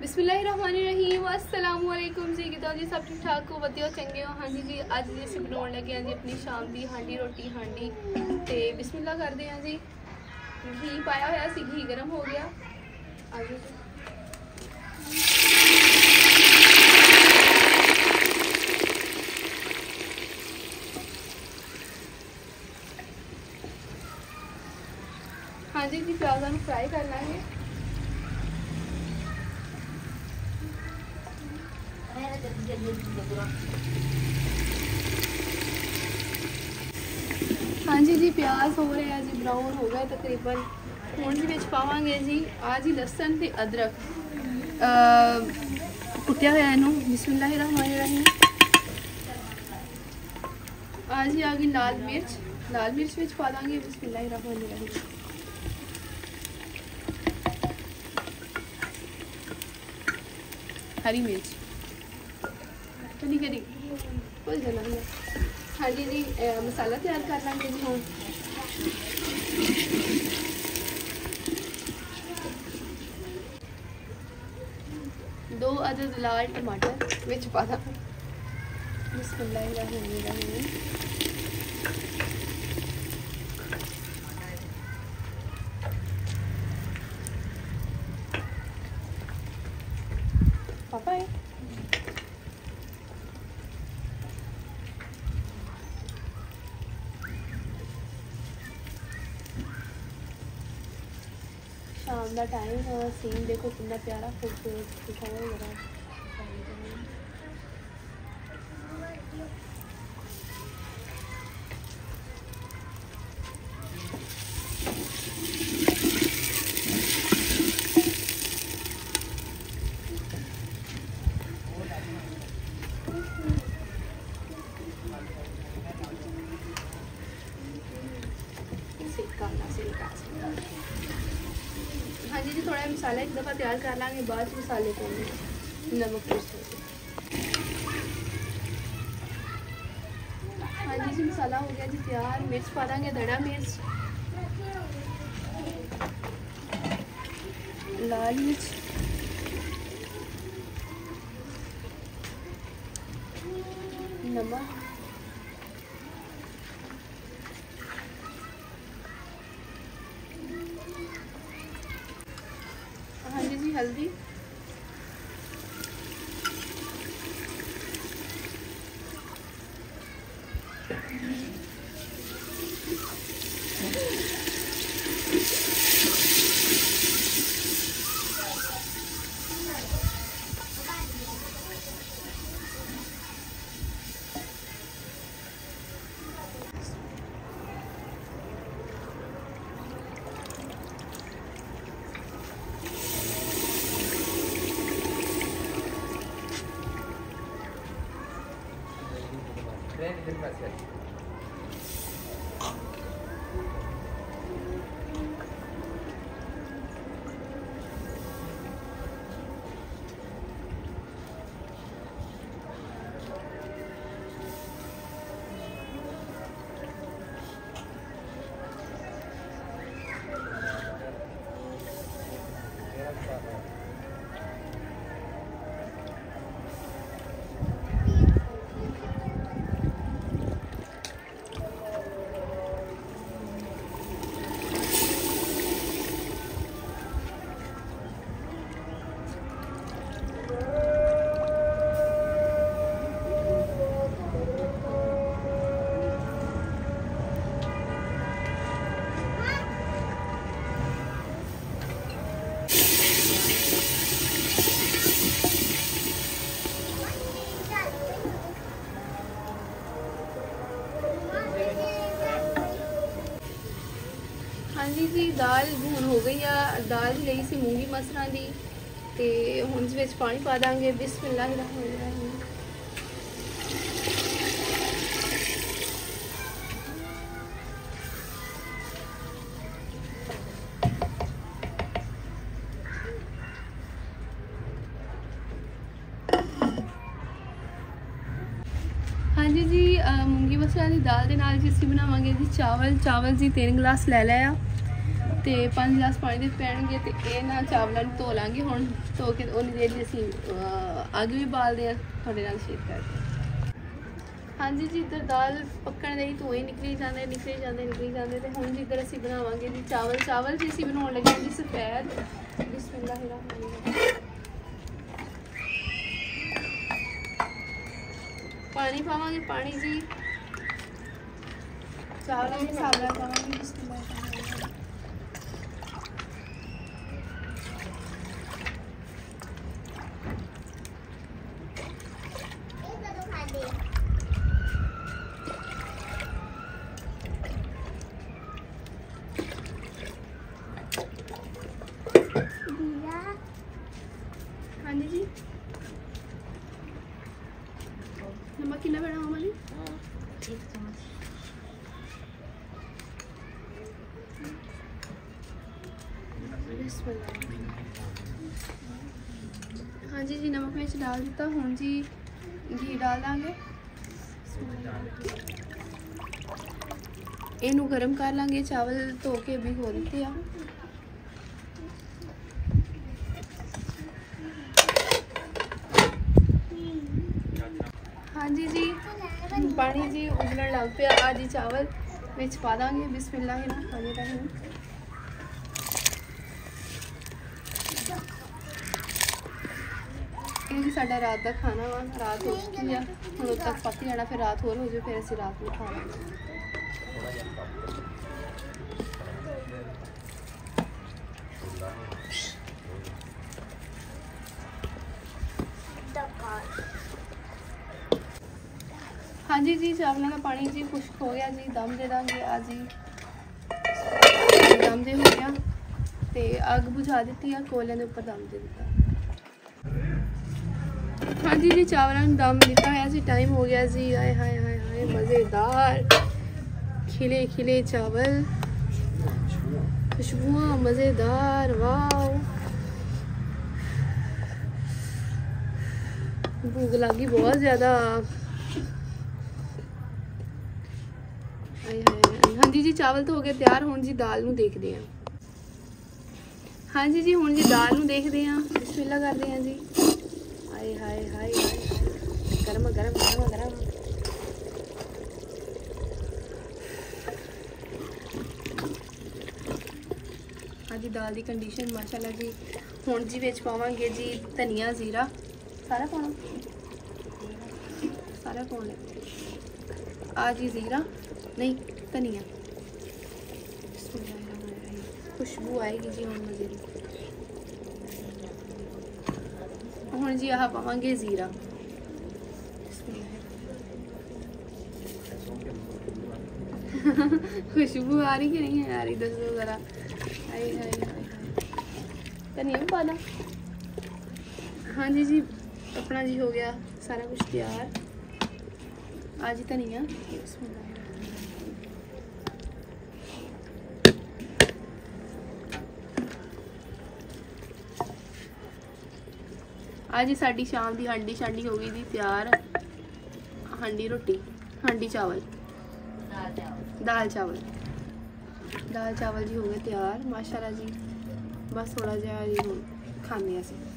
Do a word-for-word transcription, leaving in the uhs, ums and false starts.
बिस्मिल्लाहिर्रहमानिर्रहीम। अस्सलाम वालेकुम जी। कितना जी सब ठीक ठाक हो, वधिया चंगे हो। हाँ जी जी अज जी असं बनाने लगे हाँ जी अपनी शाम की हांडी रोटी हांडी। तो बिस्मिल्ला करते हैं जी। घी पाया होया सी, घी गर्म हो गया। आज हाँ जी जी प्याज़ा में फ्राई करना है। हाँ जी जी प्याज हो रहा है जी, ब्राउन हो गए तकरीबन। हुण जी विच पावांगे जी आज ही लसन ते अदरक कुटिया होया इनू। बिस्मिल्लाहिर्रहमानिर्रहीम। आज ही आ गई लाल मिर्च, लाल मिर्च विच पा देंगे। बिस्मिल्लाहिर्रहमानिर्रहीम। हरी मिर्च करी करी कोई जाना नहीं। हाँ जी जी मसाला तैयार कर लेंगे जी। हम दो अदद लाल टमाटर विच पा दा। बिस्मिल्लाहिर्रहमानिर्रहीम। पापा है शाम का टाइम है। सीन देखो कितना प्यारा खूबसूरत दिखा हुआ है। हाँ जी जी थोड़ा मसाला एक दफ़ा तैयार कर लेंगे, बाद मसाले को नमक। हाँ जी जी मसाला हो गया जी तैयार। मिर्च पा देंगे, धड़ा मिर्च, लाल मिर्च, नमक, हल्दी, दाल भून हो गई है। दाल गई सी मूंगी मसर की, तो हम इस पानी पा देंगे। बिस्मिल्लाहिर्रहमानिर्रहीम। हाँ जी जी मूंगी मसर की दाल के नाल जी असीं बनावांगे जी चावल। चावल जी तीन गिलास लै लिया। तो पाँच गिलास पानी के पैनगे तो ये ना चावलों धो लेंगे हम, धो के उन्नी देर जी असी अग भी बालते हैं थोड़े नाल शेयर करते हैं। हाँ जी जी, इधर दाल पकने लई धोए निकली जाते निकली जाते निकली जाते तो हम जिधर असी बनावे जी चावल चावल जी असी बना लगे जी सफेद। बिस्मिल्लाह, पानी पावे पानी जी, चावलों में चावल पावे। हाँ जी, नमक कितना बड़ा हो माली? ठीक चम्मच। हाँ जी जी, नमक मिर्च डाल दिता हूँ जी, घी डाल देंगे, इनू गर्म कर लेंगे। चावल धो के भिगो दिते आ, जी जी पानी जी उबलण लग पे आ जी, चावल विच पा देंगे। बिस्मिल्लाह ना खाने का है साडा रात का खाना वा, रात हो चुकी है हम तक पक जाना, फिर रात होर हो जाए फिर असीं रात में खा लेंगे। हाँ जी जी, चावलों का पानी जी खुश्क हो गया जी, दम दे देंगे आ जी, दम दे हो गया तो अग बुझा दी है, कोयलों के उपर दम दे दिता। हाँ जी जी, चावलों ने दम दिता है जी, टाइम हो गया जी। आए हाय हाय हाय, मज़ेदार खिले खिले चावल, खुशबू मज़ेदार, वाह भूख लगी बहुत ज़्यादा। हाँ जी जी, चावल तो हो गए तैयार, हुण जी दाल नूं देखदे आं। हाँ जी जी, हुण जी दाल नूं देखदे आं, बिस्मिल्लाह करदे आं जी। हाय हाय हाय, गरम गरम गरम गरम। हाँ जी, दाल दी कंडीशन माशाल्लाह जी। हुण जी विच पावांगे जी धनिया, जीरा सारा पाउणा, सारा पाउणा आ जी, जीरा नहीं धनिया, खुशबू आएगी जी हम मजे। हम जी आह पावे जीरा, खुशबू आ रही कि नहीं है यार, दस दो जरा। आई आई धनिया भी पा दा। हाँ जी जी, अपना जी हो गया सारा कुछ तैयार, आज धनिया आज साड़ी शाम की हांडी शांडी हो गई जी तैयार। हांडी रोटी, हांडी चावल, दाल चावल, दाल चावल जी हो गए तैयार माशाल्लाह जी। बस थोड़ा जहा खाने।